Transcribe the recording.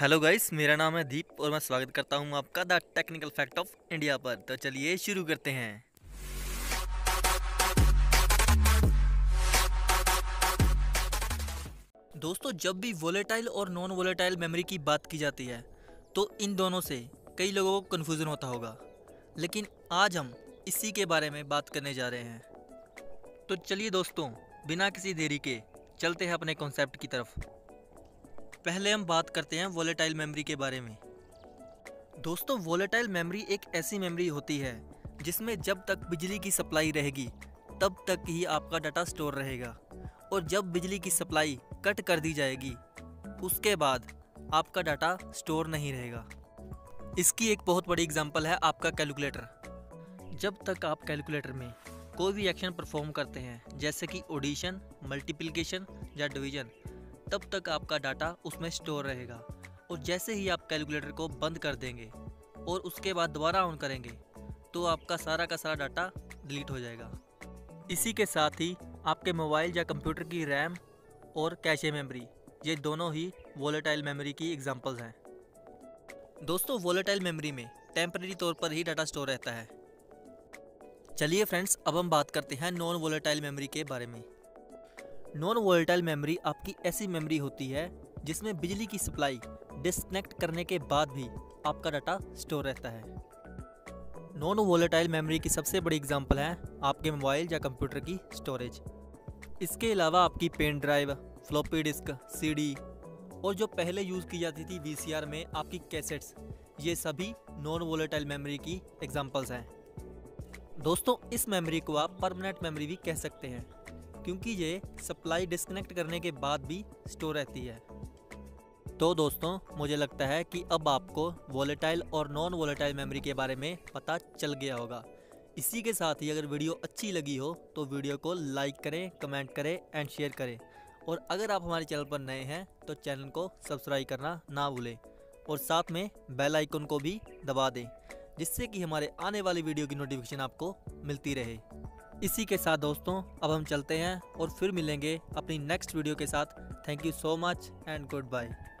Hello guys, मेरा नाम है दीप और मैं स्वागत करता हूं आपका the technical fact of India पर। तो चलिए शुरू करते हैं। दोस्तों, जब भी वोलेटाइल और नॉन वोलेटाइल मेमोरी की बात की जाती है तो इन दोनों से कई लोगों को कन्फ्यूज़न होता होगा, लेकिन आज हम इसी के बारे में बात करने जा रहे हैं। तो चलिए दोस्तों, बिना किसी देरी के चलते हैं अपने कॉन्सेप्ट की तरफ। पहले हम बात करते हैं वोलेटाइल मेमोरी के बारे में। दोस्तों, वोलेटाइल मेमोरी एक ऐसी मेमोरी होती है जिसमें जब तक बिजली की सप्लाई रहेगी तब तक ही आपका डाटा स्टोर रहेगा, और जब बिजली की सप्लाई कट कर दी जाएगी उसके बाद आपका डाटा स्टोर नहीं रहेगा। इसकी एक बहुत बड़ी एग्जांपल है आपका कैलकुलेटर। जब तक आप कैलकुलेटर में कोई भी एक्शन परफॉर्म करते हैं, जैसे कि एडिशन, मल्टीप्लिकेशन या डिवीजन, तब तक आपका डाटा उसमें स्टोर रहेगा, और जैसे ही आप कैलकुलेटर को बंद कर देंगे और उसके बाद दोबारा ऑन करेंगे तो आपका सारा का सारा डाटा डिलीट हो जाएगा। इसी के साथ ही आपके मोबाइल या कंप्यूटर की रैम और कैशे मेमोरी, ये दोनों ही वोलेटाइल मेमोरी की एग्जांपल्स हैं। दोस्तों, वोलेटाइल मेमोरी में टेम्परेरी तौर पर ही डाटा स्टोर रहता है। चलिए फ्रेंड्स, अब हम बात करते हैं नॉन वोलेटाइल मेमोरी के बारे में। नॉन वोलेटाइल मेमोरी आपकी ऐसी मेमोरी होती है जिसमें बिजली की सप्लाई डिस्कनेक्ट करने के बाद भी आपका डाटा स्टोर रहता है। नॉन वोलेटाइल मेमोरी की सबसे बड़ी एग्जांपल है आपके मोबाइल या कंप्यूटर की स्टोरेज। इसके अलावा आपकी pen drive, floppy disk, CD और जो पहले यूज़ की जाती थी वीसीआर में आपकी कैसेट्स, ये सभी नॉन वोलेटाइल मेमोरी की एग्जाम्पल्स हैं। दोस्तों, इस मेमोरी को आप परमानेंट मेमोरी भी कह सकते हैं, क्योंकि ये सप्लाई डिस्कनेक्ट करने के बाद भी स्टोर रहती है। तो दोस्तों, मुझे लगता है कि अब आपको वोलेटाइल और नॉन वोलेटाइल मेमोरी के बारे में पता चल गया होगा। इसी के साथ ही अगर वीडियो अच्छी लगी हो तो वीडियो को लाइक करें, कमेंट करें एंड शेयर करें, और अगर आप हमारे चैनल पर नए हैं तो चैनल को सब्सक्राइब करना ना भूलें, और साथ में बेल आइकन को भी दबा दें जिससे कि हमारे आने वाली वीडियो की नोटिफिकेशन आपको मिलती रहे। इसी के साथ दोस्तों, अब हम चलते हैं और फिर मिलेंगे अपनी नेक्स्ट वीडियो के साथ। Thank you so much and good bye.